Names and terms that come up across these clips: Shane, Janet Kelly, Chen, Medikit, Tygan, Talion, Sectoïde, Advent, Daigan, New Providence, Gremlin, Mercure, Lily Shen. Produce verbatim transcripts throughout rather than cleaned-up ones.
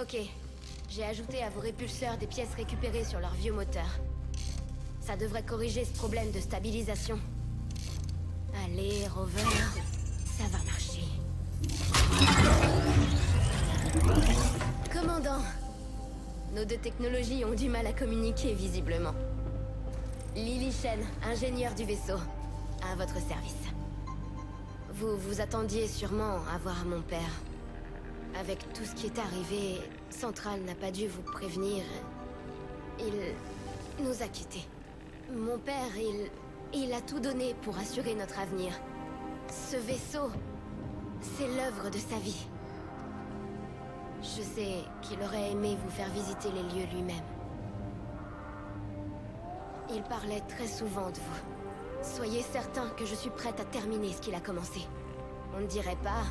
Ok, j'ai ajouté à vos répulseurs des pièces récupérées sur leur vieux moteur. Ça devrait corriger ce problème de stabilisation. Allez, Rover, ça va marcher. Commandant, nos deux technologies ont du mal à communiquer visiblement. Lily Shen, ingénieure du vaisseau, à votre service. Vous vous attendiez sûrement à voir mon père. Avec tout ce qui est arrivé, Central n'a pas dû vous prévenir. Il nous a quittés. Mon père, il... il a tout donné pour assurer notre avenir. Ce vaisseau, c'est l'œuvre de sa vie. Je sais qu'il aurait aimé vous faire visiter les lieux lui-même. Il parlait très souvent de vous. Soyez certain que je suis prête à terminer ce qu'il a commencé. On ne dirait pas,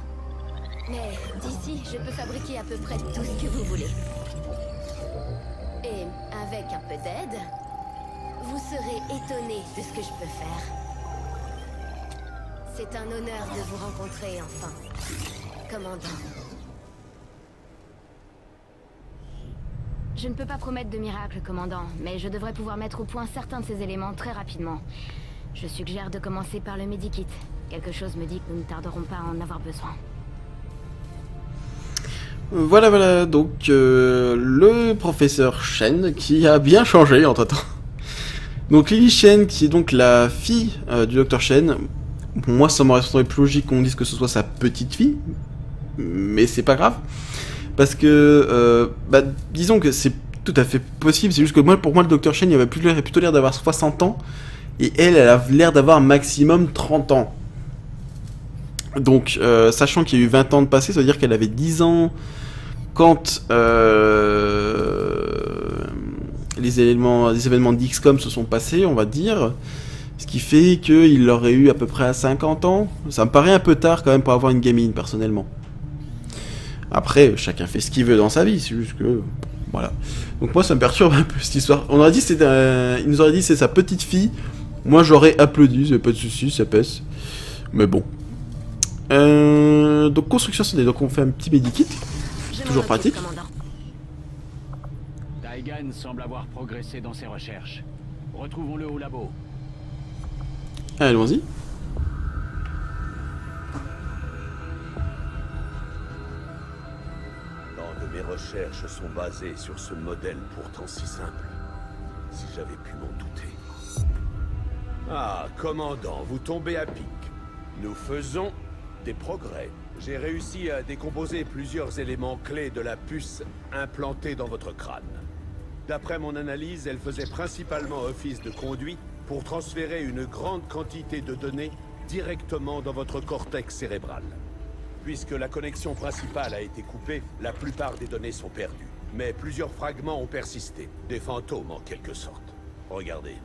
mais d'ici, je peux fabriquer à peu près tout ce que vous voulez. Et avec un peu d'aide, vous serez étonnés de ce que je peux faire. C'est un honneur de vous rencontrer enfin, commandant. Je ne peux pas promettre de miracle, commandant, mais je devrais pouvoir mettre au point certains de ces éléments très rapidement. Je suggère de commencer par le Medikit. Quelque chose me dit que nous ne tarderons pas à en avoir besoin. Voilà, voilà, donc euh, le professeur Chen qui a bien changé entre-temps. Donc Lily Shen, qui est donc la fille euh, du docteur Chen. Moi, ça m'aurait semblé plus logique qu'on dise que ce soit sa petite-fille, mais c'est pas grave. Parce que, euh, bah, disons que c'est tout à fait possible, c'est juste que moi, pour moi, le docteur Chen, il avait plutôt l'air d'avoir soixante ans, et elle, elle a l'air d'avoir maximum trente ans. Donc, euh, sachant qu'il y a eu vingt ans de passé, ça veut dire qu'elle avait dix ans quand euh, les, éléments, les événements d'X COM se sont passés, on va dire. Ce qui fait qu'il aurait eu à peu près à cinquante ans. Ça me paraît un peu tard quand même pour avoir une gamine, personnellement. Après, chacun fait ce qu'il veut dans sa vie, c'est juste que... Voilà. Donc moi, ça me perturbe un peu, cette histoire. On aurait dit, c'est euh, il nous aurait dit c'est sa petite-fille. Moi, j'aurais applaudi, c'est pas de soucis, ça pèse. Mais bon. Euh, donc, construction sonnée. Donc, on fait un petit Medikit. Toujours pratique. Daigan semble avoir progressé dans ses recherches. Retrouvons-le au labo. Allons-y. Mes recherches sont basées sur ce modèle pourtant si simple. Si j'avais pu m'en douter. Ah, commandant, vous tombez à pic. Nous faisons des progrès. J'ai réussi à décomposer plusieurs éléments clés de la puce implantée dans votre crâne. D'après mon analyse, elle faisait principalement office de conduit pour transférer une grande quantité de données directement dans votre cortex cérébral. Puisque la connexion principale a été coupée, la plupart des données sont perdues. Mais plusieurs fragments ont persisté, des fantômes en quelque sorte. Regardez.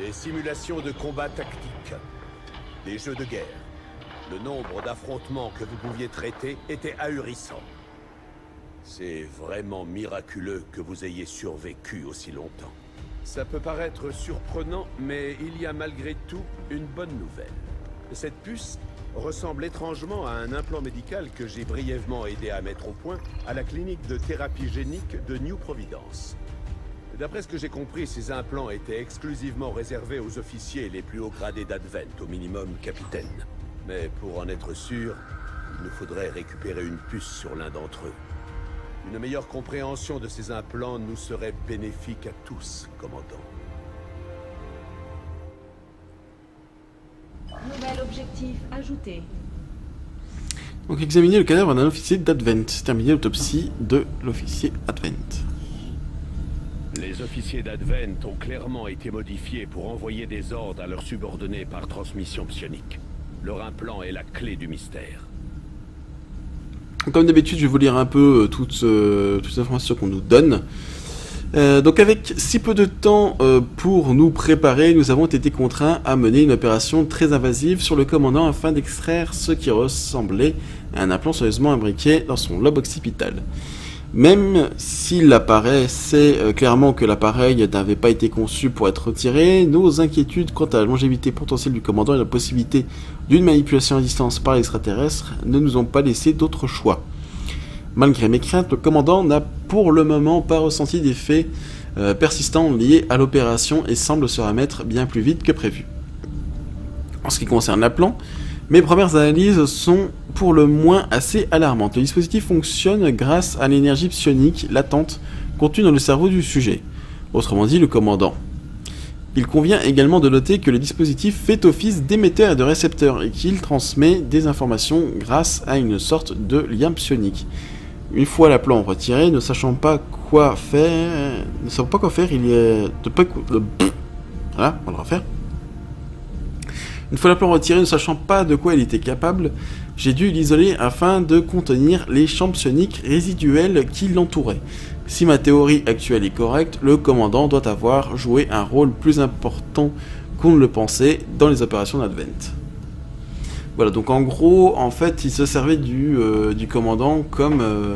Des simulations de combats tactiques, des jeux de guerre. Le nombre d'affrontements que vous pouviez traiter était ahurissant. C'est vraiment miraculeux que vous ayez survécu aussi longtemps. Ça peut paraître surprenant, mais il y a malgré tout une bonne nouvelle. Cette puce ressemble étrangement à un implant médical que j'ai brièvement aidé à mettre au point à la clinique de thérapie génique de New Providence. D'après ce que j'ai compris, ces implants étaient exclusivement réservés aux officiers les plus hauts gradés d'Advent, au minimum capitaine. Mais pour en être sûr, il nous faudrait récupérer une puce sur l'un d'entre eux. Une meilleure compréhension de ces implants nous serait bénéfique à tous, commandant. Nouvel objectif ajouté. Donc examiner le cadavre d'un officier d'Advent. Terminer l'autopsie de l'officier Advent. Les officiers d'Advent ont clairement été modifiés pour envoyer des ordres à leurs subordonnés par transmission psionique. Leur implant est la clé du mystère. Comme d'habitude, je vais vous lire un peu toutes, euh, toutes les informations qu'on nous donne. Euh, donc avec si peu de temps euh, pour nous préparer, nous avons été contraints à mener une opération très invasive sur le commandant afin d'extraire ce qui ressemblait à un implant soigneusement imbriqué dans son lobe occipital. Même s'il apparaissait euh, clairement que l'appareil n'avait pas été conçu pour être retiré, nos inquiétudes quant à la longévité potentielle du commandant et la possibilité d'une manipulation à distance par l'extraterrestre ne nous ont pas laissé d'autre choix. Malgré mes craintes, le commandant n'a pour le moment pas ressenti d'effets euh, persistants liés à l'opération et semble se remettre bien plus vite que prévu. En ce qui concerne l'appelant, mes premières analyses sont pour le moins assez alarmantes. Le dispositif fonctionne grâce à l'énergie psionique latente contenue dans le cerveau du sujet, autrement dit le commandant. Il convient également de noter que le dispositif fait office d'émetteur et de récepteur et qu'il transmet des informations grâce à une sorte de lien psionique. Une fois l'appelant retiré, ne sachant pas quoi faire, ne sachant pas quoi faire, il est de peu... De... Voilà, on va le refaire. Une fois l'appelant retiré, ne sachant pas de quoi il était capable, j'ai dû l'isoler afin de contenir les champs psioniques résiduels qui l'entouraient. Si ma théorie actuelle est correcte, le commandant doit avoir joué un rôle plus important qu'on ne le pensait dans les opérations d'Advent. Voilà, donc en gros, en fait, il se servait du, euh, du commandant comme euh,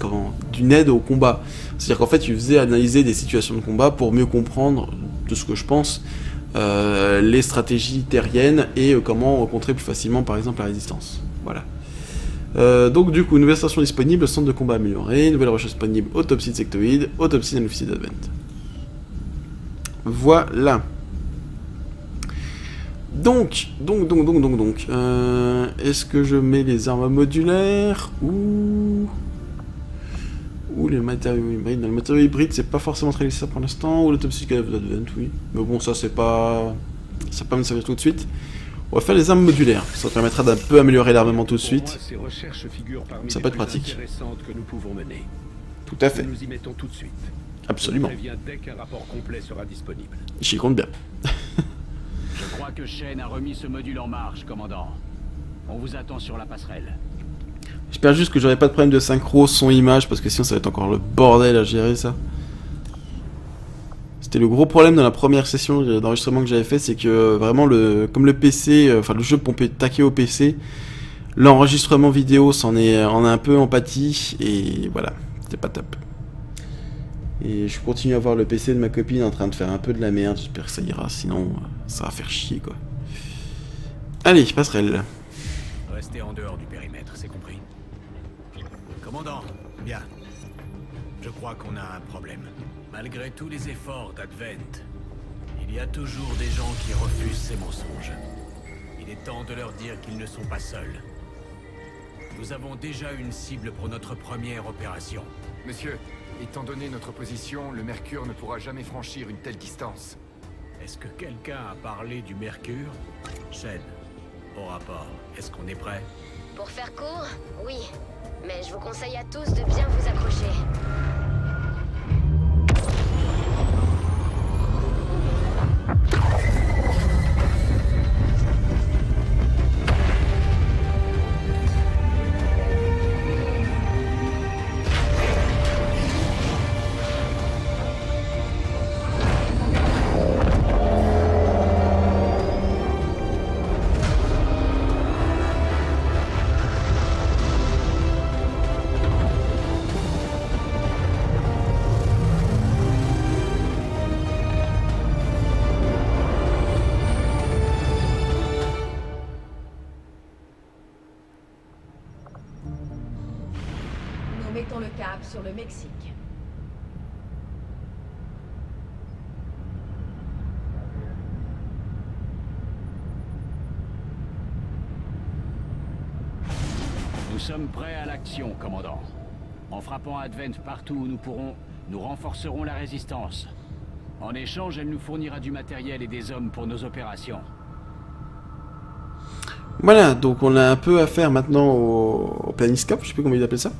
comment, d'une aide au combat. C'est-à-dire qu'en fait, il faisait analyser des situations de combat pour mieux comprendre, de ce que je pense, Euh, les stratégies terriennes et euh, comment contrer plus facilement par exemple la résistance. Voilà. Euh, donc du coup, nouvelle station disponible, centre de combat amélioré, nouvelle recherche disponible, autopsie de sectoïde, autopsie d'un officier d'Advent. Voilà. Donc, donc, donc, donc, donc, donc. Euh, Est-ce que je mets les armes modulaires ou... Ou les matériaux hybrides. Dans les matériaux hybrides, c'est pas forcément très nécessaire pour l'instant. Ou l'autopsie d'Advent, oui. Mais bon, ça, c'est pas... Ça peut pas me servir tout de suite. On va faire les armes modulaires. Ça permettra d'un peu améliorer l'armement tout de suite. Ça peut être pratique. Que nous pouvons mener. Tout à fait. Nous y mettons tout de suite. Absolument. J'y compte bien. Je crois que Shane a remis ce module en marche, commandant. On vous attend sur la passerelle. J'espère juste que j'aurai pas de problème de synchro son-image, parce que sinon ça va être encore le bordel à gérer ça. C'était le gros problème dans la première session d'enregistrement que j'avais fait, c'est que vraiment, le, comme le P C, enfin le jeu pompé taqué au P C, l'enregistrement vidéo s'en est, en a un peu en pâti, et voilà, c'était pas top. Et je continue à voir le P C de ma copine en train de faire un peu de la merde, j'espère que ça ira, sinon ça va faire chier quoi. Allez, passerelle. Restez en dehors du périmètre, c'est compris. Commandant, bien. Je crois qu'on a un problème. Malgré tous les efforts d'Advent, il y a toujours des gens qui refusent ces mensonges. Il est temps de leur dire qu'ils ne sont pas seuls. Nous avons déjà une cible pour notre première opération. Monsieur, étant donné notre position, le Mercure ne pourra jamais franchir une telle distance. Est-ce que quelqu'un a parlé du Mercure? Chen, au rapport, est-ce qu'on est prêt? Pour faire court, oui. Mais je vous conseille à tous de bien vous accrocher. Mettons le cap sur le Mexique. Nous sommes prêts à l'action, commandant. En frappant Advent partout où nous pourrons, nous renforcerons la résistance. En échange, elle nous fournira du matériel et des hommes pour nos opérations. Voilà, donc on a un peu affaire maintenant au, au planiscope, je sais plus comment ils appellent ça.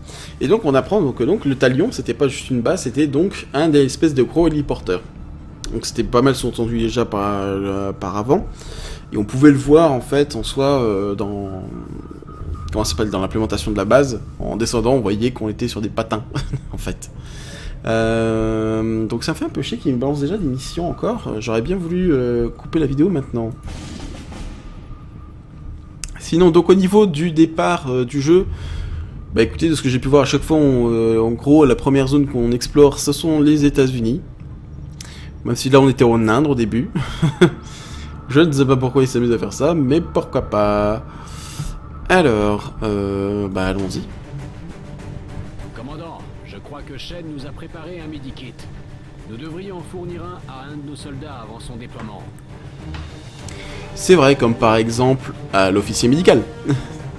Et donc on apprend donc, que donc, le Talion, c'était pas juste une base, c'était donc un des espèces de gros héliporteurs. Donc c'était pas mal sous-entendu déjà par, euh, par avant. Et on pouvait le voir en fait en soi euh, dans... Comment ça s'appelle? Dans l'implémentation de la base. En descendant, on voyait qu'on était sur des patins, en fait. Euh, donc ça me fait un peu chier qu'il me balance déjà des missions encore. J'aurais bien voulu euh, couper la vidéo maintenant. Sinon, donc au niveau du départ euh, du jeu, bah écoutez, de ce que j'ai pu voir à chaque fois, on, euh, en gros, la première zone qu'on explore, ce sont les États-Unis. Même si là, on était en Inde au début. Je ne sais pas pourquoi ils s'amusent à faire ça, mais pourquoi pas. Alors, euh, bah allons-y. crois que Shane nous a préparé un Medikit. Nous devrions en fournir un à un de nos soldats avant son déploiement. C'est vrai, comme par exemple à l'officier médical.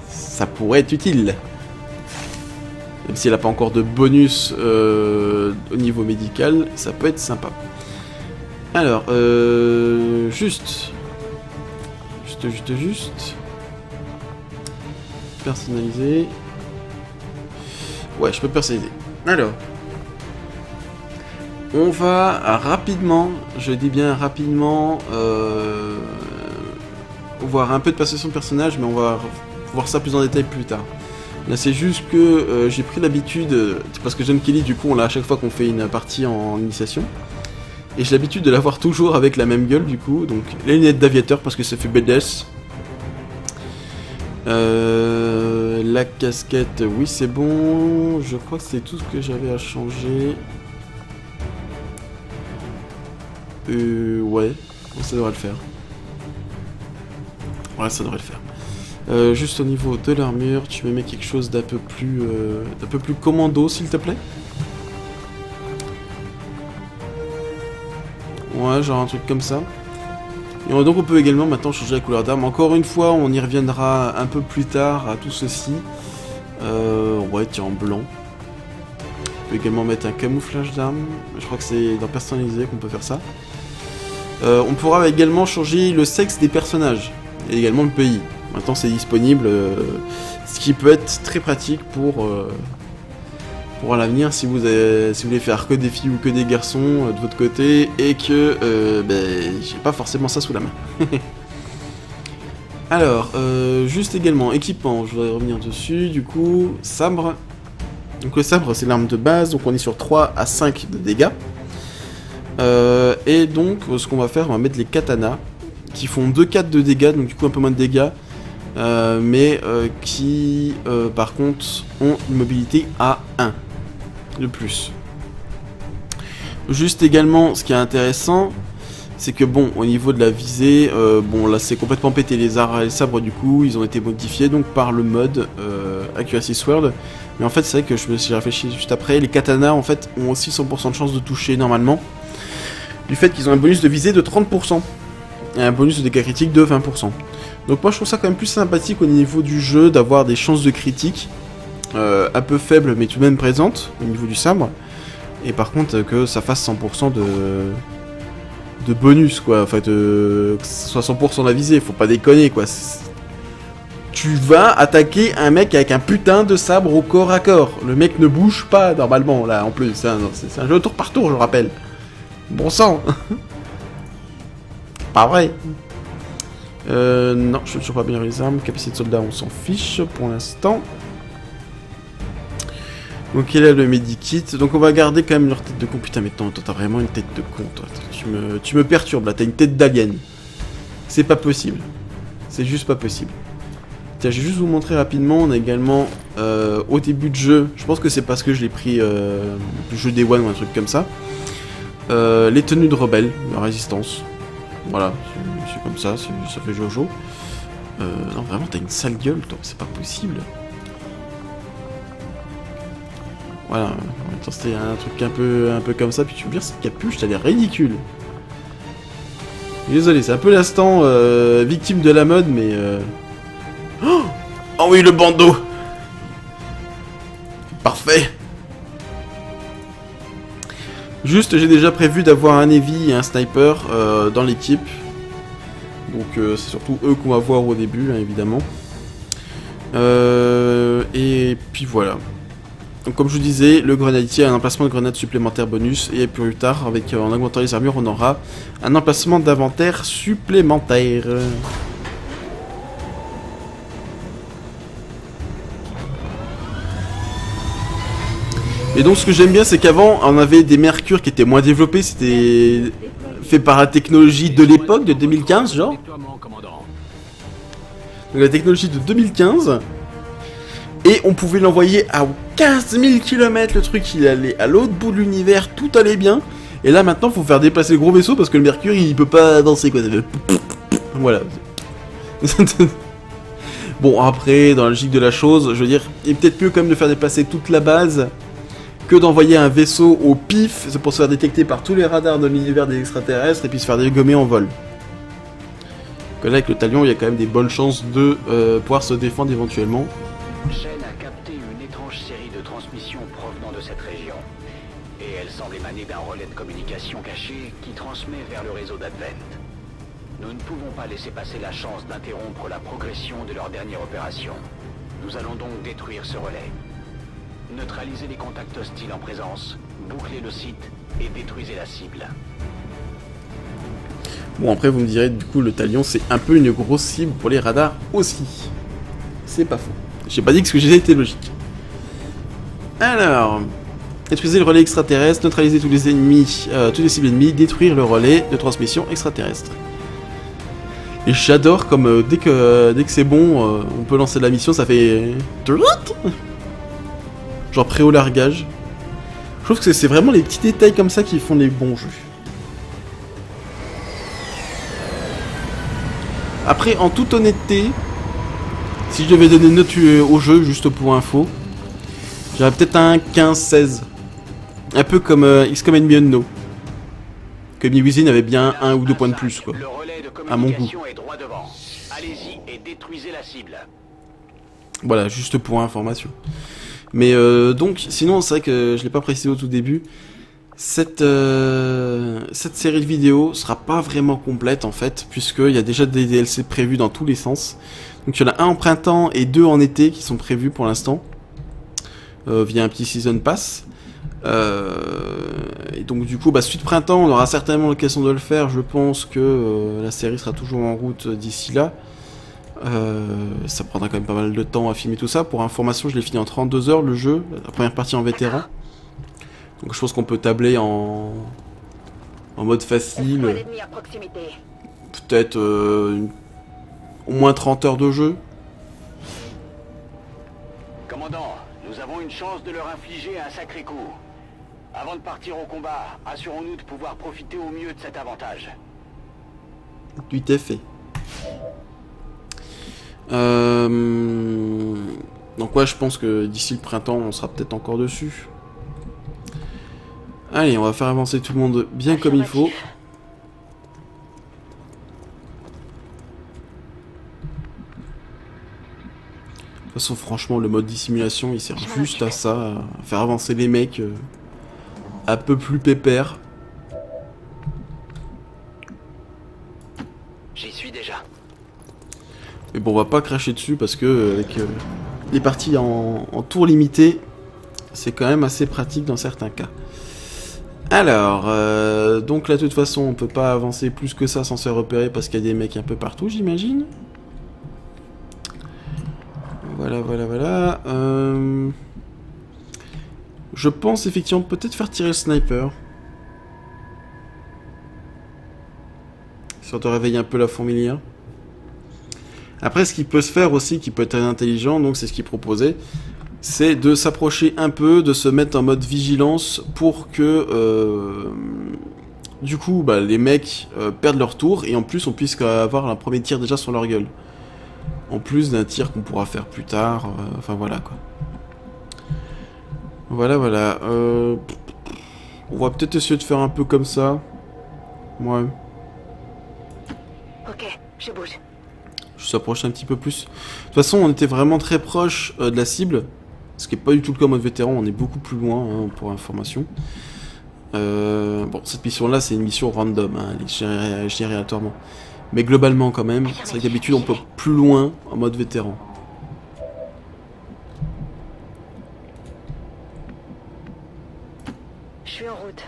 Ça pourrait être utile. Même s'il n'a pas encore de bonus euh, au niveau médical, ça peut être sympa. Alors, euh, juste... Juste, juste, juste... Personnaliser... Ouais, je peux personnaliser. Alors... On va rapidement, je dis bien rapidement, euh, voir un peu de passation de personnage, mais on va voir ça plus en détail plus tard. Là, c'est juste que euh, j'ai pris l'habitude, parce que Janet Kelly, du coup, on l'a à chaque fois qu'on fait une partie en, en initiation, et j'ai l'habitude de la voir toujours avec la même gueule, du coup, donc les lunettes d'aviateur, parce que ça fait badass. Euh, la casquette, oui, c'est bon, je crois que c'est tout ce que j'avais à changer... Euh, ouais, ça devrait le faire. Ouais, ça devrait le faire. Euh, juste au niveau de l'armure, tu me mets quelque chose d'un peu plus, euh, d'un peu plus commando, s'il te plaît. Ouais, genre un truc comme ça. Et donc on peut également maintenant changer la couleur d'arme. Encore une fois, on y reviendra un peu plus tard à tout ceci. Euh, ouais, tiens, en blanc. On peut également mettre un camouflage d'armes. Je crois que c'est dans personnalisé qu'on peut faire ça. Euh, on pourra également changer le sexe des personnages et également le pays. Maintenant c'est disponible, euh, ce qui peut être très pratique pour euh, pour l'avenir si vous avez, si vous voulez faire que des filles ou que des garçons euh, de votre côté et que euh, ben, j'ai pas forcément ça sous la main. Alors euh, juste également équipement, je voudrais revenir dessus. Du coup sabre. Donc le sabre c'est l'arme de base, donc on est sur trois à cinq de dégâts. Euh, et donc ce qu'on va faire, on va mettre les katanas, qui font deux quatre de dégâts, donc du coup un peu moins de dégâts, euh, mais euh, qui euh, par contre ont une mobilité à un de plus. Juste également, ce qui est intéressant, c'est que bon, au niveau de la visée, euh, bon là c'est complètement pété, les arcs et les sabres du coup, ils ont été modifiés donc par le mode euh, Accuracy Sword. Mais en fait, c'est vrai que je me suis réfléchi juste après. Les katanas, en fait, ont aussi cent pour cent de chance de toucher, normalement. Du fait qu'ils ont un bonus de visée de trente pour cent. Et un bonus de dégâts critiques de vingt pour cent. Donc moi, je trouve ça quand même plus sympathique au niveau du jeu, d'avoir des chances de critique. Euh, un peu faibles, mais tout de même présentes, au niveau du sabre. Et par contre, que ça fasse cent pour cent de... de bonus, quoi. Enfin, de... que ce soit cent pour cent de la visée, faut pas déconner, quoi. Tu vas attaquer un mec avec un putain de sabre au corps à corps. Le mec ne bouge pas normalement là en plus. C'est un, un jeu tour par tour, je rappelle. Bon sang. Pas vrai. Euh, non, je ne sais pas bien les armes. Capacité de soldat, on s'en fiche pour l'instant. Donc il a le Medikit. Donc on va garder quand même leur tête de con. Putain, mais toi, t'as vraiment une tête de con. Toi. Tu, me, tu me perturbes là. T'as une tête d'alien. C'est pas possible. C'est juste pas possible. Tiens, je vais juste vous montrer rapidement, on a également euh, au début de jeu, je pense que c'est parce que je l'ai pris euh, du jeu Day One ou un truc comme ça, euh, les tenues de rebelles, la résistance. Voilà, c'est comme ça, ça fait Jojo. Euh, non, vraiment, t'as une sale gueule, toi, c'est pas possible. Voilà, en même temps, c'était un truc un peu, un peu comme ça, puis tu me dis, cette capuche, t'as l'air ridicule. Désolé, c'est un peu l'instant euh, victime de la mode, mais... Euh... Oh, oh oui, le bandeau. Parfait. Juste, j'ai déjà prévu d'avoir un heavy et un sniper euh, dans l'équipe. Donc euh, c'est surtout eux qu'on va voir au début, hein, évidemment. Euh, et puis voilà. Donc comme je vous disais, le grenadier a un emplacement de grenade supplémentaire bonus. Et plus tard, avec, euh, en augmentant les armures, on aura un emplacement d'inventaire supplémentaire. Et donc ce que j'aime bien, c'est qu'avant, on avait des Mercure qui étaient moins développés, c'était fait par la technologie de l'époque, de deux mille quinze, genre. Donc la technologie de deux mille quinze, et on pouvait l'envoyer à quinze mille kilomètres, le truc, il allait à l'autre bout de l'univers, tout allait bien. Et là, maintenant, faut faire déplacer le gros vaisseau, parce que le Mercure, il peut pas danser, quoi. Voilà. Bon, après, dans la logique de la chose, je veux dire, il est peut-être mieux quand même de faire déplacer toute la base... que d'envoyer un vaisseau au pif pour se faire détecter par tous les radars de l'univers des extraterrestres et puis se faire dégommer en vol. Que là, avec le Talion, il y a quand même des bonnes chances de euh, pouvoir se défendre éventuellement. Chen a capté une étrange série de transmissions provenant de cette région. Et elle semble émaner d'un relais de communication caché qui transmet vers le réseau d'Advent. Nous ne pouvons pas laisser passer la chance d'interrompre la progression de leur dernière opération. Nous allons donc détruire ce relais. Neutralisez les contacts hostiles en présence, bouclez le site et détruisez la cible. Bon, après vous me direz, du coup le Talion c'est un peu une grosse cible pour les radars aussi. C'est pas faux. J'ai pas dit que ce que j'ai été logique. Alors, détruisez le relais extraterrestre, neutraliser tous les ennemis, euh, toutes les cibles ennemies, détruire le relais de transmission extraterrestre. Et j'adore comme euh, dès que euh, dès que c'est bon, euh, on peut lancer la mission, ça fait genre prêt au largage. Je trouve que c'est vraiment les petits détails comme ça qui font les bons jeux. Après, en toute honnêteté, si je devais donner une note au jeu, juste pour info, j'aurais peut-être un quinze seize. Un peu comme euh, X COM Enemy Unknown. Que MiWizin avait bien un ou deux points de plus, quoi. À mon goût. Voilà, juste pour information. Mais euh, donc, sinon, c'est vrai que je ne l'ai pas précisé au tout début. Cette, euh, cette série de vidéos sera pas vraiment complète en fait, puisqu'il y a déjà des D L C prévus dans tous les sens. Donc il y en a un en printemps et deux en été qui sont prévus pour l'instant, euh, via un petit season pass. Euh, et donc du coup, bah, suite printemps, on aura certainement l'occasion de le faire. Je pense que euh, la série sera toujours en route d'ici là. Euh, ça prendra quand même pas mal de temps à filmer tout ça. Pour information, je l'ai fini en trente-deux heures le jeu, la première partie en vétéran. Donc je pense qu'on peut tabler en, en mode facile, peut-être euh, au moins trente heures de jeu. Commandant, nous avons une chance de leur infliger un sacré coup. Avant de partir au combat, assurons-nous de pouvoir profiter au mieux de cet avantage. Tout à fait. Euh... Donc ouais, je pense que d'ici le printemps, on sera peut-être encore dessus. Allez, on va faire avancer tout le monde bien comme il faut. De toute façon, franchement, le mode dissimulation, il sert juste à ça, à faire avancer les mecs euh, un peu plus pépère. J'y suis déjà. Mais bon, on va pas cracher dessus parce que euh, avec euh, les parties en, en tour limité, c'est quand même assez pratique dans certains cas. Alors, euh, donc là de toute façon on peut pas avancer plus que ça sans se repérer parce qu'il y a des mecs un peu partout, j'imagine. Voilà, voilà, voilà. Euh... Je pense effectivement peut-être faire tirer le sniper. Histoire de réveiller un peu la fourmilière. Après, ce qui peut se faire aussi, qui peut être très intelligent, donc c'est ce qu'il proposait. C'est de s'approcher un peu, de se mettre en mode vigilance pour que euh, du coup bah, les mecs euh, perdent leur tour et en plus on puisse avoir un premier tir déjà sur leur gueule. En plus d'un tir qu'on pourra faire plus tard, euh, enfin voilà quoi. Voilà voilà, euh, on va peut-être essayer de faire un peu comme ça. Ouais. Ok, je bouge. Je s'approche un petit peu plus. De toute façon, on était vraiment très proche euh, de la cible. Ce qui n'est pas du tout le cas en mode vétéran. On est beaucoup plus loin, hein, pour information. Euh, bon, cette mission-là, c'est une mission random. Hein, elle est gérée, gérée aléatoirement. Mais globalement, quand même, c'est vrai que d'habitude, on peut plus loin en mode vétéran. Je suis en route.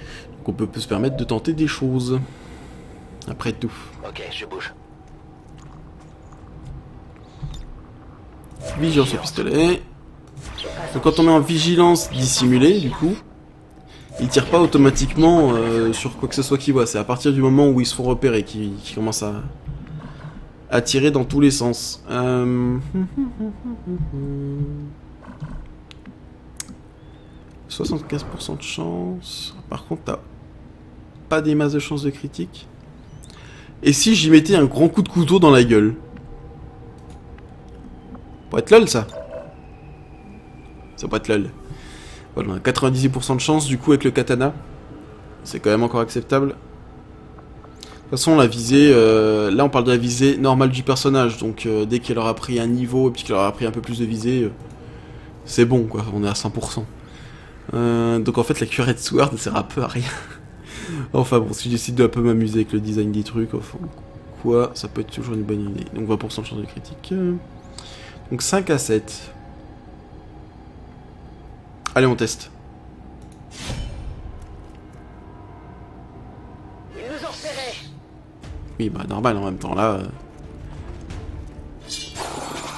Donc, on peut, peut se permettre de tenter des choses. Après tout. Ok, je bouge. Vigilance au pistolet. Donc quand on est en vigilance dissimulée, du coup, ils tirent pas automatiquement euh, sur quoi que ce soit qu'ils voient. C'est à partir du moment où ils se font repérer qu'ils qu'ils commencent à, à tirer dans tous les sens. Euh... soixante-quinze pour cent de chance. Par contre, t'as pas des masses de chances de critique. Et si j'y mettais un grand coup de couteau dans la gueule? Pour être lol, ça. ça peut être lol. Voilà, on a quatre-vingt-dix-huit pour cent de chance du coup avec le katana. C'est quand même encore acceptable. De toute façon, la visée, euh, là on parle de la visée normale du personnage, donc euh, dès qu'elle aura pris un niveau et puis qu'elle aura pris un peu plus de visée, euh, c'est bon quoi, on est à cent pour cent. Euh, donc en fait la cuirette Sword ne sert un peu à rien. Enfin bon, si je décide de un peu m'amuser avec le design des trucs, enfin, quoi, ça peut être toujours une bonne idée. Donc vingt pour cent de chance de critique. Donc cinq à sept. Allez, on teste. Ils nous ont serré. Oui, bah normal en même temps, là... Euh...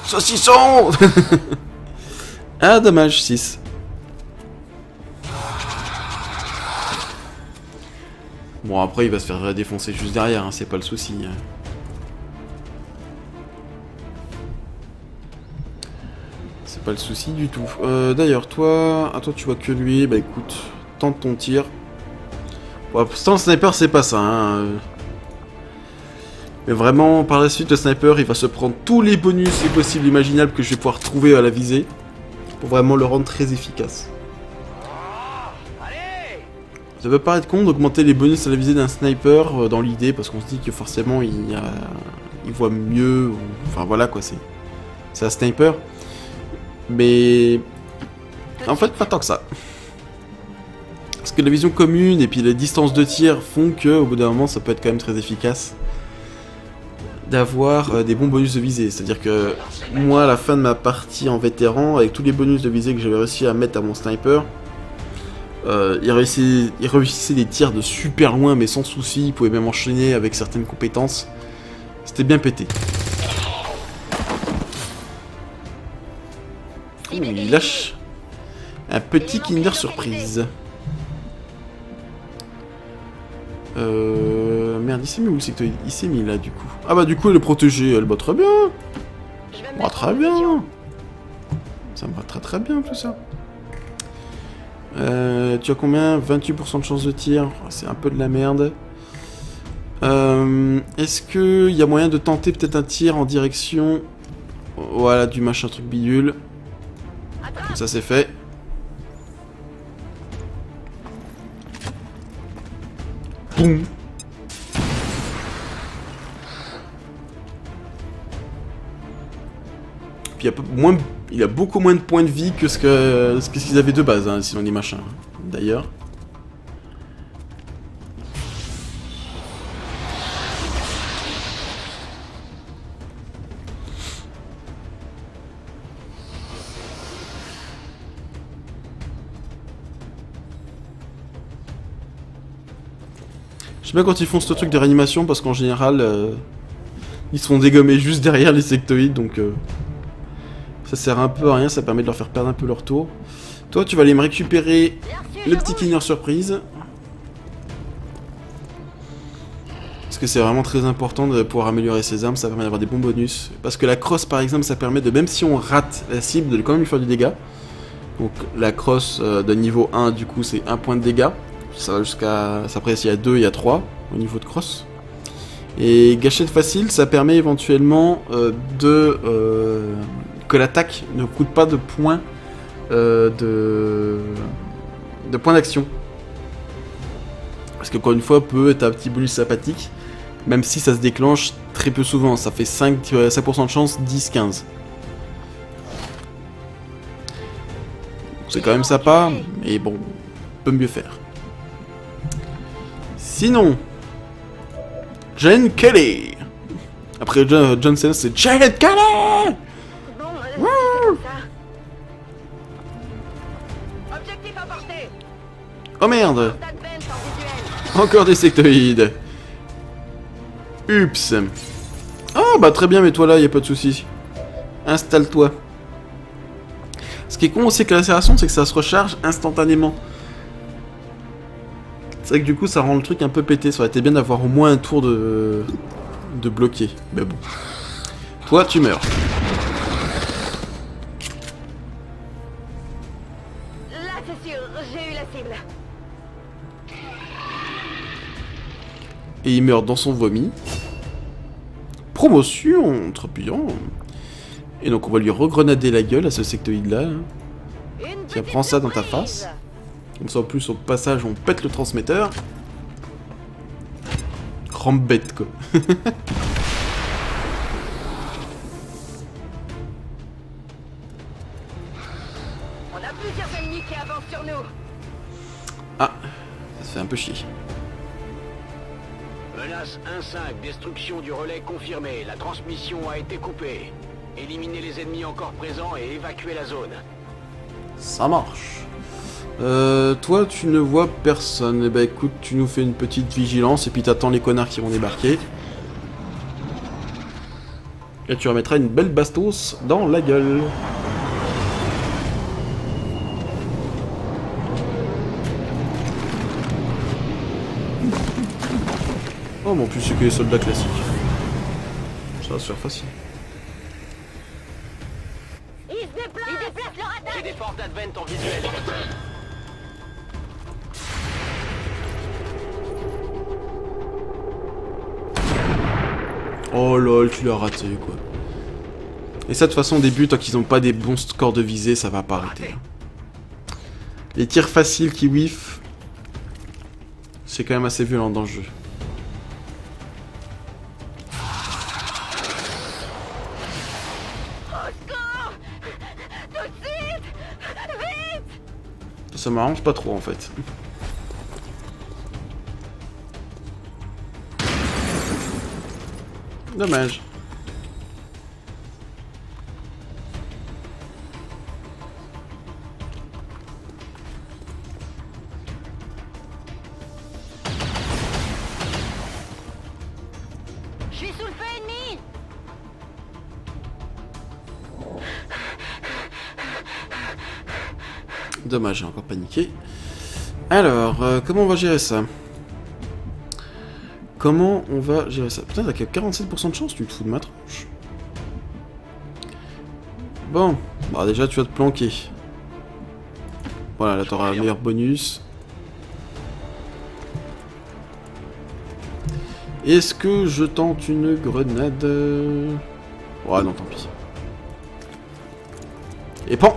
Saucisson. Ah, dommage, six. Bon, après, il va se faire défoncer juste derrière, hein, c'est pas le souci. C'est pas le souci du tout. Euh, D'ailleurs, toi... Attends, tu vois que lui. Bah écoute, tente ton tir. Bon, pour l'instant, le sniper, c'est pas ça. Hein. Mais vraiment, par la suite, le sniper, il va se prendre tous les bonus possibles, imaginables, que je vais pouvoir trouver à la visée, pour vraiment le rendre très efficace. Ça peut paraître con d'augmenter les bonus à la visée d'un sniper euh, dans l'idée, parce qu'on se dit que forcément il, euh, il voit mieux, ou... enfin voilà quoi, c'est c'est un sniper, mais en fait pas tant que ça. Parce que la vision commune et puis les distances de tir font que au bout d'un moment ça peut être quand même très efficace d'avoir euh, des bons bonus de visée. C'est-à-dire que moi à la fin de ma partie en vétéran, avec tous les bonus de visée que j'avais réussi à mettre à mon sniper, Euh, il, réussissait, il réussissait des tirs de super loin, mais sans souci. Il pouvait même enchaîner avec certaines compétences. C'était bien pété. Oh, il lâche un petit Kinder Surprise. Euh... Merde, il s'est mis où le sectoïde? Il s'est mis là, du coup. Ah bah du coup, elle est protégée. Elle bat très bien. Bah, très bien. Ça me va très très bien, tout ça. Euh, tu as combien? Vingt-huit pour cent de chance de tir, c'est un peu de la merde. Euh, Est-ce qu'il y a moyen de tenter peut-être un tir en direction... Voilà, du machin truc bidule. Comme ça c'est fait. Boum. Puis il y a moins... Il a beaucoup moins de points de vie que ce que ce qu'ils avaient de base, hein, si l'on dit machin. D'ailleurs. Je sais pas quand ils font ce truc de réanimation, parce qu'en général, euh, ils se font dégommer juste derrière les sectoïdes, donc... Euh... Ça sert un peu à rien, ça permet de leur faire perdre un peu leur tour. Toi, tu vas aller me récupérer le petit Kinder Surprise. Parce que c'est vraiment très important de pouvoir améliorer ses armes, ça permet d'avoir des bons bonus. Parce que la crosse, par exemple, ça permet de, même si on rate la cible, de quand même lui faire du dégât. Donc la crosse euh, de niveau un, du coup, c'est un point de dégâts. Ça va jusqu'à... Après, il y a deux, il y a trois au niveau de crosse. Et gâchette facile, ça permet éventuellement euh, de... Euh... que l'attaque ne coûte pas de points euh, de, de points d'action. Parce que, encore une fois, peut être un petit bonus sympathique, même si ça se déclenche très peu souvent. Ça fait cinq pour cent de chance, dix à quinze. C'est quand même sympa, mais bon, on peut mieux faire. Sinon, Janet Kelly. Après John, Johnson, c'est Janet Kelly. Oh merde! Encore des sectoïdes! Ups! Oh bah très bien, mais toi là, y a pas de soucis. Installe-toi. Ce qui est con aussi avec la lacération, c'est que ça se recharge instantanément. C'est vrai que du coup, ça rend le truc un peu pété. Ça aurait été bien d'avoir au moins un tour de... de bloqué. Mais bon. Toi, tu meurs. Là, c'est sûr, j'ai eu la cible. Et il meurt dans son vomi. Promotion, trop puyant. Et donc on va lui regrenader la gueule à ce sectoïde là. Une Tiens, prends ça dans ta face. Comme ça, en plus, au passage, on pète le transmetteur. Grande bête, quoi. On a plusieurs ennemis qui avancent sur nous. Ah, ça se fait un peu chier. Menace un cinq, destruction du relais confirmée. La transmission a été coupée. Éliminez les ennemis encore présents et évacuez la zone. Ça marche. Euh, toi, tu ne vois personne. Eh ben, écoute, tu nous fais une petite vigilance et puis t'attends les connards qui vont débarquer. Et tu remettras une belle bastos dans la gueule. Oh, mais en plus, c'est que les soldats classiques. Ça va se faire facile. Ils se déplacent, ils déplacent leur attaque. J'ai des forces d'Advent en visuel. Oh lol, tu l'as raté, quoi. Et ça, de toute façon, au début, tant qu'ils n'ont pas des bons scores de visée, ça va pas arrêter. Les tirs faciles qui whiff, c'est quand même assez violent dans le jeu. Ça m'arrange pas trop, en fait. Dommage. Je suis sous le feu ennemi. Dommage, j'ai encore paniqué. Alors, euh, comment on va gérer ça ? Comment on va gérer ça? Putain, t'as quarante-sept pour cent de chance, tu te fous de ma tronche. Bon, bah déjà tu vas te planquer. Voilà, là t'auras un meilleur bonus. Est-ce que je tente une grenade? Ouais, non, tant pis. Et pan!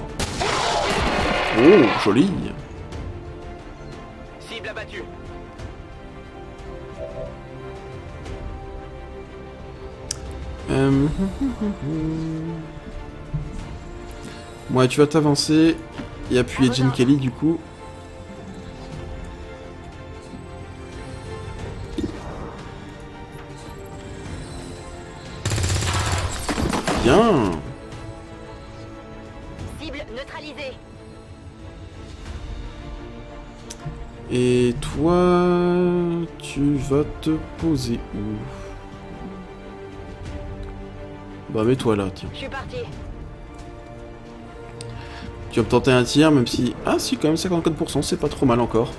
Oh, joli! Cible abattue. Euh... Ouais, tu vas t'avancer et appuyer Janet Kelly du coup. Bien. Cible neutralisée. Et toi, tu vas te poser où ? Bah mets-toi là, tiens. Je suis parti. Tu vas me tenter un tir, même si... Ah si, quand même, cinquante-quatre pour cent, c'est pas trop mal encore.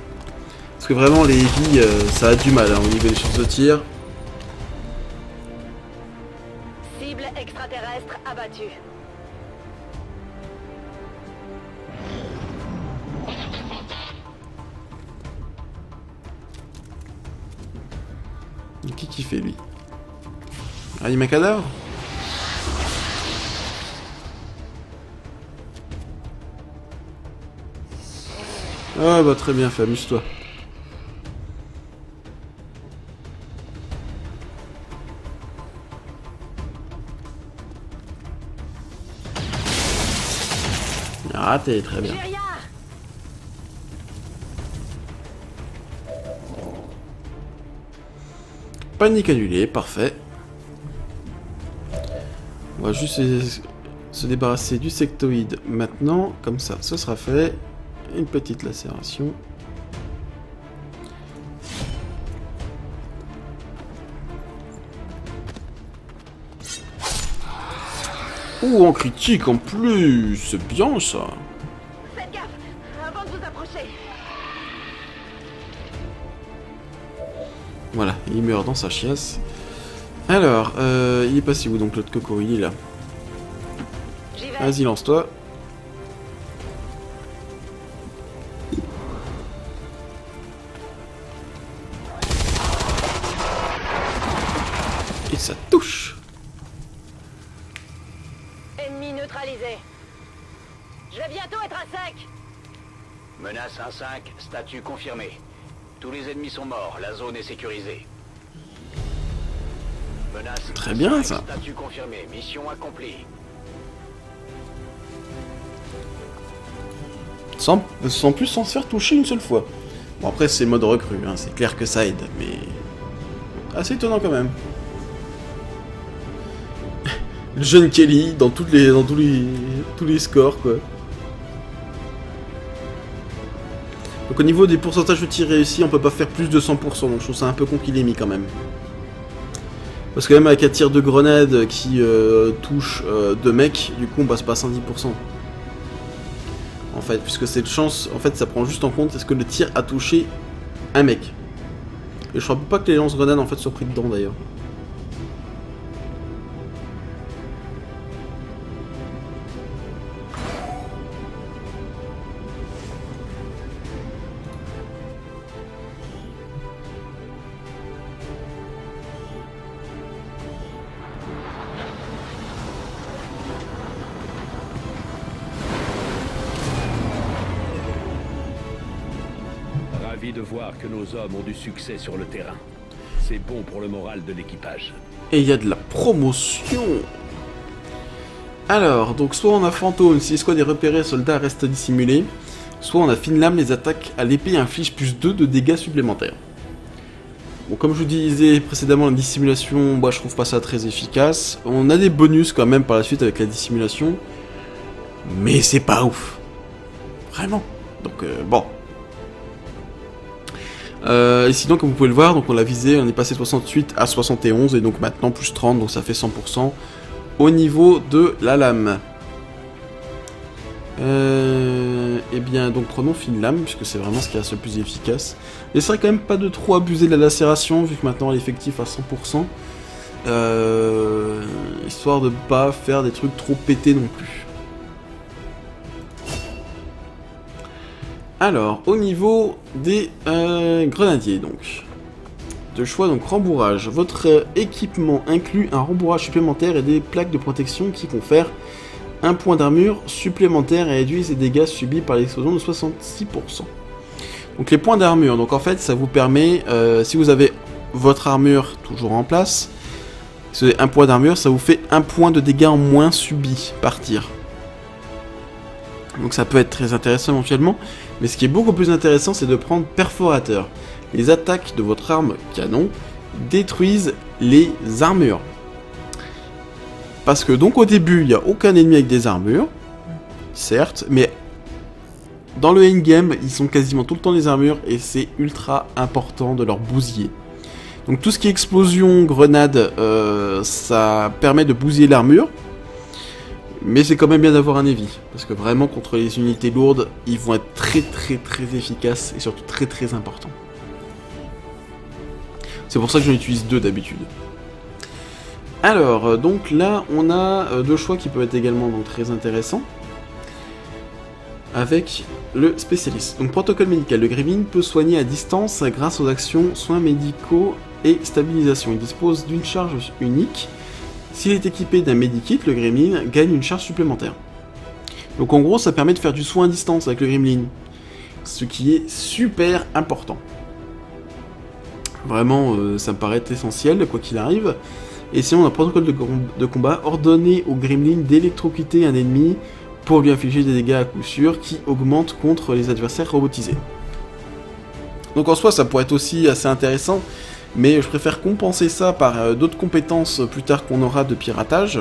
Parce que vraiment, les vies, euh, ça a du mal, hein, au niveau des chances de tir. Cible extraterrestre abattue. Qui qui fait, lui? Ah, il met un cadavre. Ah bah très bien fait, amuse-toi. Raté, très bien. Panique annulée, parfait. On va juste se débarrasser du sectoïde maintenant, comme ça, ce sera fait. Une petite lacération. Ouh, en critique en plus, c'est bien ça. Faites gaffe, avant de vous approcher. Voilà, il meurt dans sa chiasse. Alors, euh, il est passé où donc l'autre coco? Il est là. Vas-y, lance-toi. Ça touche. Ennemi neutralisé. Je vais bientôt être à sec. Menace un cinq, statut confirmé. Tous les ennemis sont morts, la zone est sécurisée. Menace très bien ça. Statut confirmé, mission accomplie. Sans, sans plus s'en faire toucher une seule fois. Bon après c'est mode recrue, hein, c'est clair que ça aide, mais... assez étonnant quand même. Le jeune Kelly dans, toutes les, dans tous, les, tous les scores quoi. Donc au niveau des pourcentages de tirs réussis, on peut pas faire plus de cent pour cent, donc je trouve ça un peu con qu'il ait mis quand même. Parce que même avec un tir de grenade qui euh, touche euh, deux mecs, du coup on passe pas à cent dix pour cent. En fait, puisque cette chance, en fait ça prend juste en compte est-ce que le tir a touché un mec. Et je crois pas que les lance-grenades en fait soient pris dedans d'ailleurs. De voir que nos hommes ont du succès sur le terrain. C'est bon pour le moral de l'équipage. Et il y a de la promotion. Alors, donc soit on a fantôme, si l'escouade est repérée, soldats restent dissimulés. Soit on a fine lame, les attaques à l'épée infligent plus deux de dégâts supplémentaires. Bon, comme je vous disais précédemment, la dissimulation, bah, je trouve pas ça très efficace. On a des bonus quand même par la suite avec la dissimulation. Mais c'est pas ouf. Vraiment. Donc, euh, bon. Euh, et sinon, comme vous pouvez le voir, donc on l'a visé, on est passé de soixante-huit à soixante et onze, et donc maintenant plus trente, donc ça fait cent pour cent au niveau de la lame. Euh, et bien, donc prenons fine lame, puisque c'est vraiment ce qui reste le plus efficace. Et c'est vrai quand même pas de trop abuser de la lacération, vu que maintenant elle est effective à cent pour cent, euh, histoire de pas faire des trucs trop pétés non plus. Alors, au niveau des euh, grenadiers, donc, de choix, donc rembourrage. Votre euh, équipement inclut un rembourrage supplémentaire et des plaques de protection qui confèrent un point d'armure supplémentaire et réduisent les dégâts subis par l'explosion de soixante-six pour cent. Donc les points d'armure, donc en fait, ça vous permet, euh, si vous avez votre armure toujours en place, si vous avez un point d'armure, ça vous fait un point de dégâts en moins subi par tir. Donc ça peut être très intéressant éventuellement, mais ce qui est beaucoup plus intéressant, c'est de prendre perforateur. Les attaques de votre arme canon détruisent les armures. Parce que donc au début, il n'y a aucun ennemi avec des armures, certes, mais dans le endgame, ils sont quasiment tout le temps les armures, et c'est ultra important de leur bousiller. Donc tout ce qui est explosion, grenade, euh, ça permet de bousiller l'armure. Mais c'est quand même bien d'avoir un heavy, parce que vraiment contre les unités lourdes, ils vont être très très très efficaces et surtout très très importants. C'est pour ça que j'en utilise deux d'habitude. Alors, donc là, on a deux choix qui peuvent être également donc, très intéressants. Avec le spécialiste. Donc protocole médical, le Gremlin peut soigner à distance grâce aux actions soins médicaux et stabilisation. Il dispose d'une charge unique. S'il est équipé d'un Medikit, le Gremlin gagne une charge supplémentaire. Donc en gros, ça permet de faire du soin à distance avec le Gremlin. Ce qui est super important. Vraiment, euh, ça me paraît essentiel, quoi qu'il arrive. Et sinon, un protocole de, com de combat ordonné au Gremlin d'électrocuter un ennemi pour lui infliger des dégâts à coup sûr qui augmentent contre les adversaires robotisés. Donc en soi, ça pourrait être aussi assez intéressant. Mais je préfère compenser ça par euh, d'autres compétences plus tard qu'on aura de piratage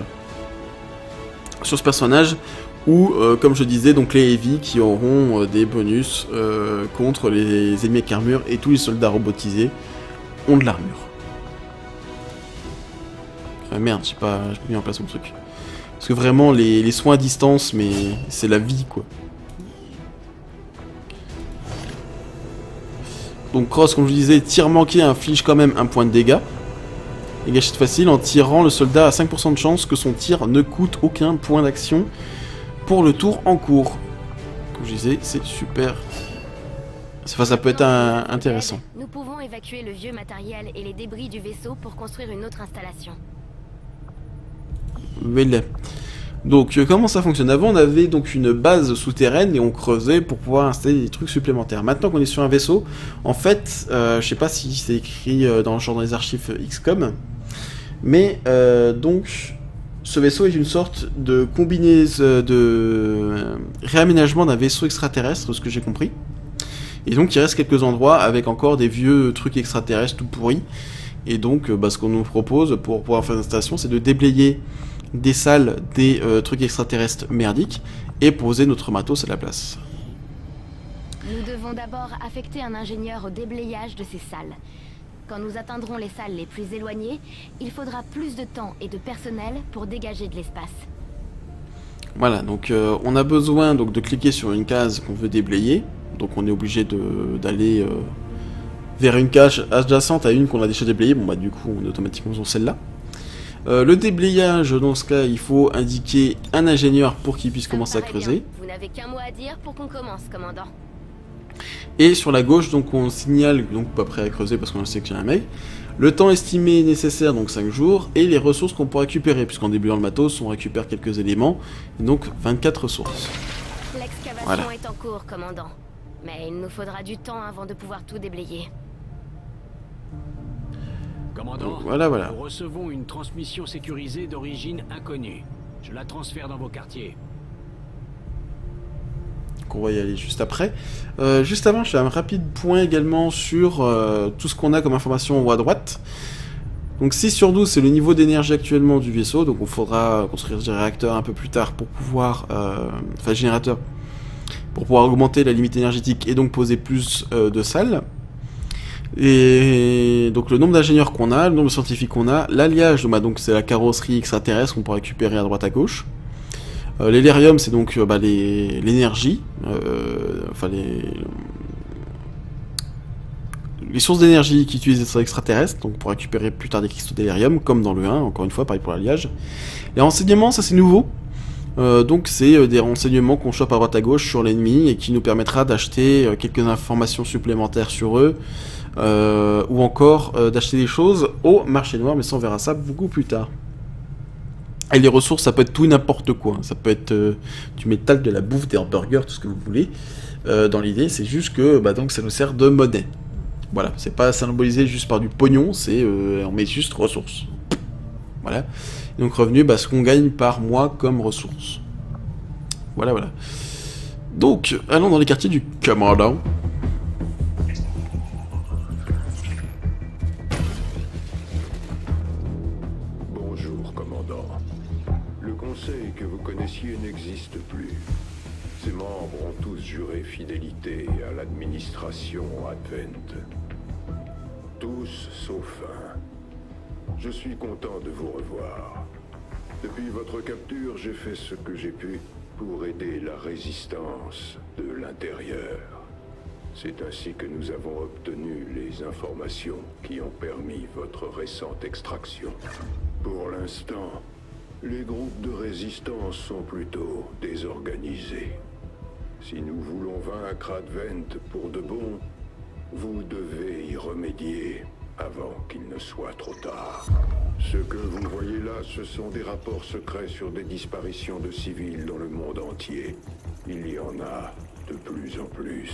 sur ce personnage, ou euh, comme je disais, donc les heavy qui auront euh, des bonus euh, contre les ennemis avec armure, et tous les soldats robotisés ont de l'armure. Ah merde, j'ai pas, j'ai pas mis en place mon truc. Parce que vraiment, les, les soins à distance, mais c'est la vie quoi. Donc cross, comme je disais, tir manqué inflige quand même un point de dégâts. Et gâchette facile en tirant le soldat à cinq pour cent de chance que son tir ne coûte aucun point d'action pour le tour en cours. Comme je disais, c'est super. Enfin, ça peut être un... intéressant. Nous pouvons évacuer le vieux matériel et les débris du vaisseau pour construire une autre installation. Voilà. Donc euh, comment ça fonctionne? Avant on avait donc une base souterraine et on creusait pour pouvoir installer des trucs supplémentaires. Maintenant qu'on est sur un vaisseau, en fait, euh, je sais pas si c'est écrit euh, dans, genre dans les archives X COM, mais euh, donc ce vaisseau est une sorte de combinaison euh, de euh, réaménagement d'un vaisseau extraterrestre, ce que j'ai compris. Et donc il reste quelques endroits avec encore des vieux trucs extraterrestres tout pourris. Et donc bah, ce qu'on nous propose pour pouvoir faire une station, c'est de déblayer des salles, des euh, trucs extraterrestres merdiques, et poser notre matos à la place. Nous devons d'abord affecter un ingénieur au déblayage de ces salles. Quand nous atteindrons les salles les plus éloignées, il faudra plus de temps et de personnel pour dégager de l'espace. Voilà, donc euh, on a besoin donc, de cliquer sur une case qu'on veut déblayer, donc on est obligé d'aller euh, vers une case adjacente à une qu'on a déjà déblayée, bon bah du coup on est automatiquement sur celle-là. Euh, le déblayage, dans ce cas, il faut indiquer un ingénieur pour qu'il puisse commencer à creuser. Vous n'avez qu'un mot à dire pour qu'on commence, commandant. Et sur la gauche, donc on signale, donc pas prêt à creuser parce qu'on sait que j'ai un mail. Le temps estimé nécessaire, donc cinq jours, et les ressources qu'on peut récupérer, puisqu'en déblayant le matos, on récupère quelques éléments, donc vingt-quatre ressources. L'excavation voilà. est en cours, commandant, mais il nous faudra du temps avant de pouvoir tout déblayer. Commandant, voilà, voilà. Nous recevons une transmission sécurisée d'origine inconnue. Je la transfère dans vos quartiers. Donc on va y aller juste après. Euh, juste avant, je fais un rapide point également sur euh, tout ce qu'on a comme information en haut à droite. Donc six sur douze, c'est le niveau d'énergie actuellement du vaisseau. Donc on faudra construire des réacteurs un peu plus tard pour pouvoir... Euh, enfin, générateurs. Pour pouvoir augmenter la limite énergétique et donc poser plus euh, de salles. Et donc le nombre d'ingénieurs qu'on a, le nombre de scientifiques qu'on a, l'alliage, bah donc c'est la carrosserie extraterrestre qu'on peut récupérer à droite à gauche. Euh, L'élérium, c'est donc bah, l'énergie, euh, enfin les, les sources d'énergie qui utilisent les extraterrestres, donc pour récupérer plus tard des cristaux d'élérium, comme dans le un, encore une fois, pareil pour l'alliage. Les renseignements, ça c'est nouveau. Euh, donc c'est des renseignements qu'on chope à droite à gauche sur l'ennemi et qui nous permettra d'acheter quelques informations supplémentaires sur eux euh, ou encore euh, d'acheter des choses au marché noir, mais ça on verra ça beaucoup plus tard. Et les ressources, ça peut être tout n'importe quoi, ça peut être euh, du métal, de la bouffe, des hamburgers, tout ce que vous voulez. Euh, dans l'idée, c'est juste que bah, donc ça nous sert de monnaie. Voilà, c'est pas symbolisé juste par du pognon, c'est euh, on met juste ressources. Voilà. Donc revenu, bah, ce qu'on gagne par mois comme ressources. Voilà, voilà. Donc, allons dans les quartiers du commandant. Bonjour, commandant. Le conseil que vous connaissiez n'existe plus. Ses membres ont tous juré fidélité à l'administration Advent. Tous sauf un. Je suis content de vous revoir. Depuis votre capture, j'ai fait ce que j'ai pu pour aider la résistance de l'intérieur. C'est ainsi que nous avons obtenu les informations qui ont permis votre récente extraction. Pour l'instant, les groupes de résistance sont plutôt désorganisés. Si nous voulons vaincre Advent pour de bon, vous devez y remédier. Avant qu'il ne soit trop tard. Ce que vous voyez là, ce sont des rapports secrets sur des disparitions de civils dans le monde entier. Il y en a de plus en plus.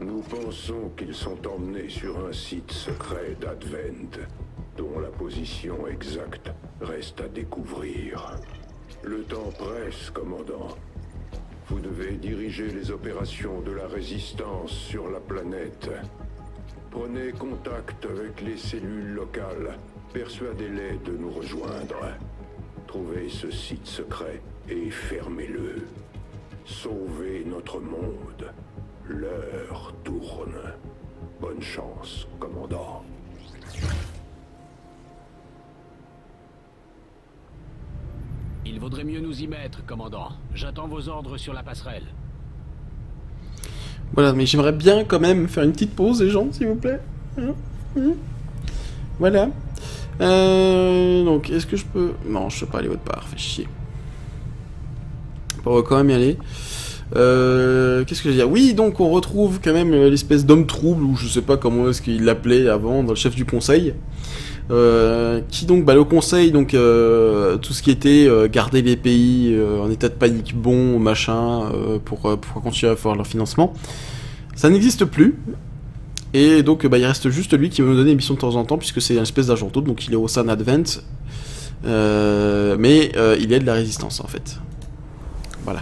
Nous pensons qu'ils sont emmenés sur un site secret d'Advent, dont la position exacte reste à découvrir. Le temps presse, commandant. Vous devez diriger les opérations de la résistance sur la planète. Prenez contact avec les cellules locales, persuadez-les de nous rejoindre. Trouvez ce site secret et fermez-le. Sauvez notre monde. L'heure tourne. Bonne chance, commandant. Il vaudrait mieux nous y mettre, commandant. J'attends vos ordres sur la passerelle. Voilà, mais j'aimerais bien quand même faire une petite pause, les gens, s'il vous plaît. Hein hein voilà. Euh, donc, est-ce que je peux... Non, je peux pas aller autre part, fait chier. Bon, on va quand même y aller. Euh, Qu'est-ce que je veux dire? Oui, donc on retrouve quand même l'espèce d'homme trouble, ou je sais pas comment est-ce qu'il l'appelait avant, dans le chef du conseil. Euh, qui donc bah, le conseil, donc euh, tout ce qui était euh, garder les pays euh, en état de panique bon, machin, euh, pour, euh, pour continuer à faire leur financement, ça n'existe plus. Et donc bah, il reste juste lui qui va nous donner une mission de temps en temps, puisque c'est une espèce d'agent double, donc il est au sein d'Advent, euh, mais euh, il est de la résistance en fait. Voilà.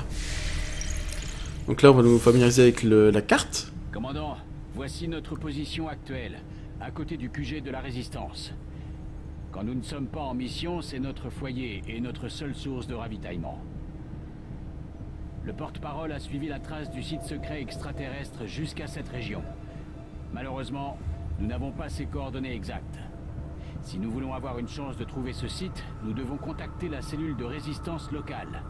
Donc là on va nous familiariser avec le, la carte. Commandant, voici notre position actuelle, à côté du Q G de la résistance. Quand nous ne sommes pas en mission, c'est notre foyer et notre seule source de ravitaillement. Le porte-parole a suivi la trace du site secret extraterrestre jusqu'à cette région. Malheureusement, nous n'avons pas ses coordonnées exactes. Si nous voulons avoir une chance de trouver ce site, nous devons contacter la cellule de résistance locale.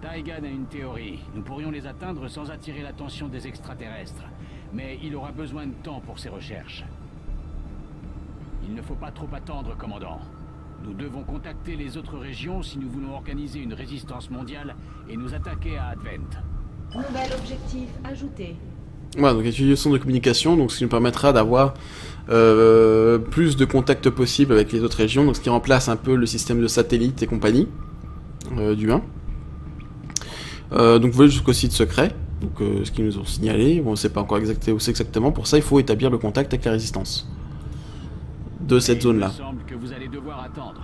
Tygan a une théorie. Nous pourrions les atteindre sans attirer l'attention des extraterrestres. Mais il aura besoin de temps pour ses recherches. Il ne faut pas trop attendre, commandant. Nous devons contacter les autres régions si nous voulons organiser une résistance mondiale et nous attaquer à Advent. Nouvel objectif ajouté. Voilà, donc utilisation de communication, donc ce qui nous permettra d'avoir euh, plus de contacts possibles avec les autres régions, donc ce qui remplace un peu le système de satellite et compagnie euh, du un. Euh, donc voler jusqu'au site secret. Donc euh, ce qu'ils nous ont signalé, bon, on ne sait pas encore exactement où c'est exactement, pour ça il faut établir le contact avec la résistance de cette zone-là. Il semble que vous allez devoir attendre.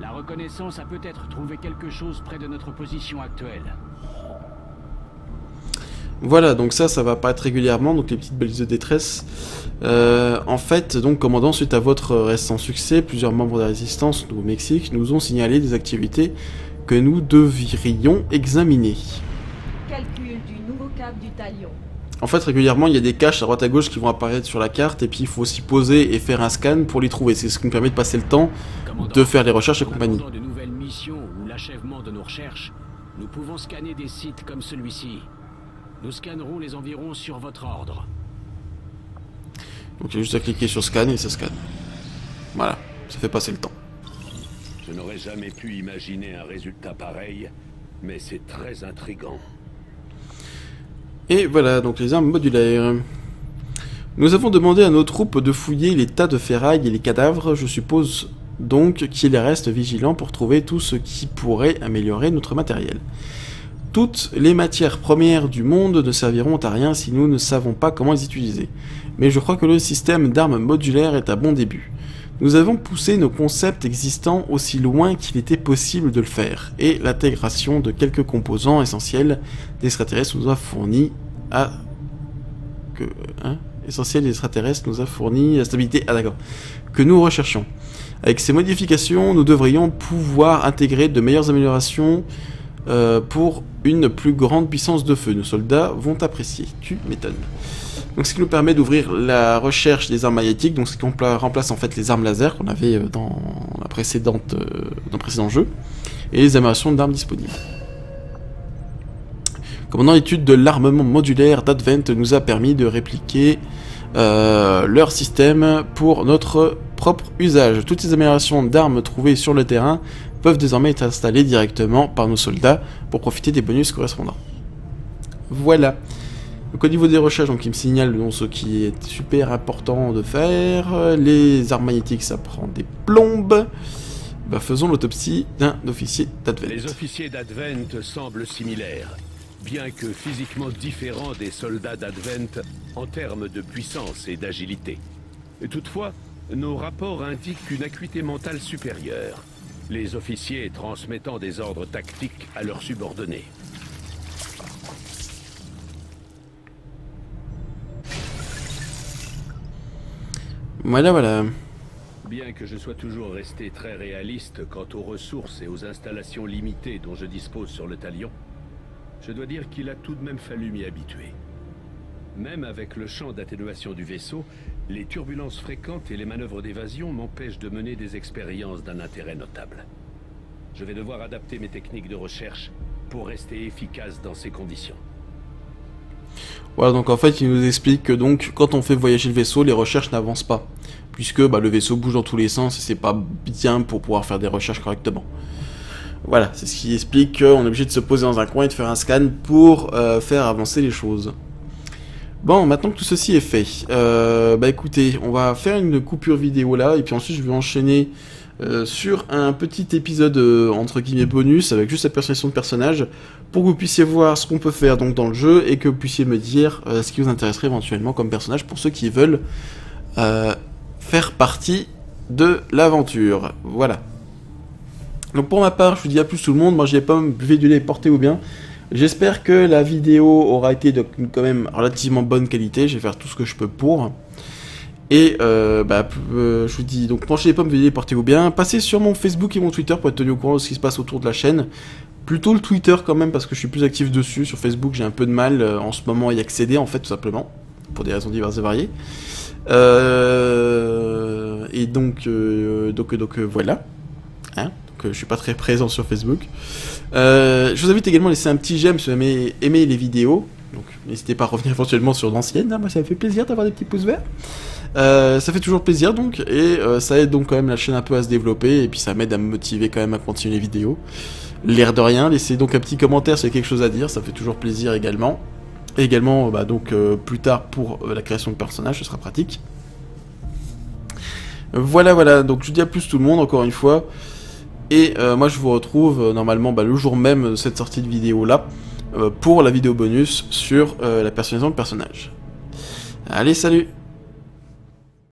La reconnaissance a peut-être trouvé quelque chose près de notre position actuelle. Voilà, donc ça, ça va apparaître régulièrement, donc les petites balises de détresse. Euh, en fait, donc commandant, suite à votre récent succès, plusieurs membres de la résistance au Mexique nous ont signalé des activités que nous devrions examiner. Calcul du nouveau cap du Talion. En fait, régulièrement, il y a des caches à droite à gauche qui vont apparaître sur la carte, et puis il faut s'y poser et faire un scan pour les trouver. C'est ce qui nous permet de passer le temps, commandant, de faire les recherches et compagnie. Pendant de nouvelles missions ou l'achèvement de nos recherches, nous pouvons scanner des sites comme celui-ci. Nous scannerons les environs sur votre ordre. Donc il y a juste à cliquer sur scan et ça scanne. Voilà, ça fait passer le temps. Je n'aurais jamais pu imaginer un résultat pareil, mais c'est très intriguant. Et voilà, donc les armes modulaires. Nous avons demandé à nos troupes de fouiller les tas de ferrailles et les cadavres. Je suppose donc qu'ils restent vigilants pour trouver tout ce qui pourrait améliorer notre matériel. Toutes les matières premières du monde ne serviront à rien si nous ne savons pas comment les utiliser. Mais je crois que le système d'armes modulaires est un bon début. Nous avons poussé nos concepts existants aussi loin qu'il était possible de le faire, et l'intégration de quelques composants essentiels des extraterrestres nous a fourni à... Que... Hein essentiels des extraterrestres nous a fourni la stabilité... Ah d'accord. Que nous recherchons. Avec ces modifications, nous devrions pouvoir intégrer de meilleures améliorations euh, pour une plus grande puissance de feu. Nos soldats vont apprécier. Tu m'étonnes. Donc ce qui nous permet d'ouvrir la recherche des armes magnétiques, donc ce qui remplace en fait les armes laser qu'on avait dans, la précédente, dans le précédent jeu, et les améliorations d'armes disponibles. Commandant, l'étude de l'armement modulaire d'Advent nous a permis de répliquer euh, leur système pour notre propre usage. Toutes les améliorations d'armes trouvées sur le terrain peuvent désormais être installées directement par nos soldats pour profiter des bonus correspondants. Voilà. Donc au niveau des recherches, donc il me signale donc, ce qui est super important de faire. Les armes magnétiques, ça prend des plombes. Bah, faisons l'autopsie d'un officier d'Advent. Les officiers d'Advent semblent similaires, bien que physiquement différents des soldats d'Advent en termes de puissance et d'agilité. Toutefois, nos rapports indiquent une acuité mentale supérieure, les officiers transmettant des ordres tactiques à leurs subordonnés. Voilà, voilà. Bien que je sois toujours resté très réaliste quant aux ressources et aux installations limitées dont je dispose sur le Talion, je dois dire qu'il a tout de même fallu m'y habituer. Même avec le champ d'atténuation du vaisseau, les turbulences fréquentes et les manœuvres d'évasion m'empêchent de mener des expériences d'un intérêt notable. Je vais devoir adapter mes techniques de recherche pour rester efficace dans ces conditions. Voilà, donc en fait il nous explique que donc quand on fait voyager le vaisseau, les recherches n'avancent pas, puisque bah, le vaisseau bouge dans tous les sens et c'est pas bien pour pouvoir faire des recherches correctement. Voilà, c'est ce qui explique qu'on est obligé de se poser dans un coin et de faire un scan pour euh, faire avancer les choses. Bon, maintenant que tout ceci est fait, euh, bah écoutez, on va faire une coupure vidéo là, et puis ensuite je vais enchaîner euh, sur un petit épisode euh, entre guillemets bonus, avec juste la personnalisation de personnage, pour que vous puissiez voir ce qu'on peut faire donc dans le jeu, et que vous puissiez me dire euh, ce qui vous intéresserait éventuellement comme personnage, pour ceux qui veulent euh, faire partie de l'aventure, voilà. Donc pour ma part, je vous dis à plus tout le monde, moi j'y ai pas buvez du lait, portez-vous bien. J'espère que la vidéo aura été de quand même relativement bonne qualité, je vais faire tout ce que je peux pour. Et euh, bah, euh, je vous dis, donc penchez les pommes, veuillez, portez-vous bien. Passez sur mon Facebook et mon Twitter pour être tenu au courant de ce qui se passe autour de la chaîne. Plutôt le Twitter quand même parce que je suis plus actif dessus, sur Facebook j'ai un peu de mal euh, en ce moment à y accéder en fait tout simplement, pour des raisons diverses et variées. Euh, et donc, euh, donc, donc euh, voilà. Hein, donc euh, je suis pas très présent sur Facebook. Euh, je vous invite également à laisser un petit j'aime si vous aimez, aimez les vidéos. Donc n'hésitez pas à revenir éventuellement sur l'ancienne. Hein, moi ça me fait plaisir d'avoir des petits pouces verts. Euh, ça fait toujours plaisir donc. Et euh, ça aide donc quand même la chaîne un peu à se développer. Et puis ça m'aide à me motiver quand même à continuer les vidéos. L'air de rien. Laissez donc un petit commentaire si vous avez quelque chose à dire. Ça fait toujours plaisir également. Et également bah, donc euh, plus tard pour euh, la création de personnages. Ce sera pratique. Voilà voilà. Donc je vous dis à plus tout le monde encore une fois. Et euh, moi je vous retrouve euh, normalement bah, le jour même de cette sortie de vidéo là euh, pour la vidéo bonus sur euh, la personnalisation de personnage. Allez salut!